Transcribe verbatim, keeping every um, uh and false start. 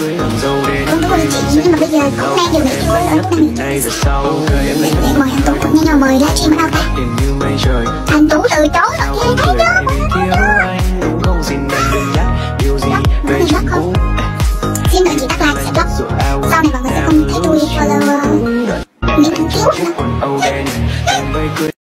Đúng, đúng là chị, nhưng mà bây giờ cũng đang dừng được chỗ ở cái này. Mời anh Tú cũng như nhau, mời livestream ở đâu ta? Anh Tú từ chối rồi kia, thấy chưa? Xin lỗi chị, tắt like sẽ block. Sau này mọi người sẽ không thấy tôi follow những thứ thiếu nữa.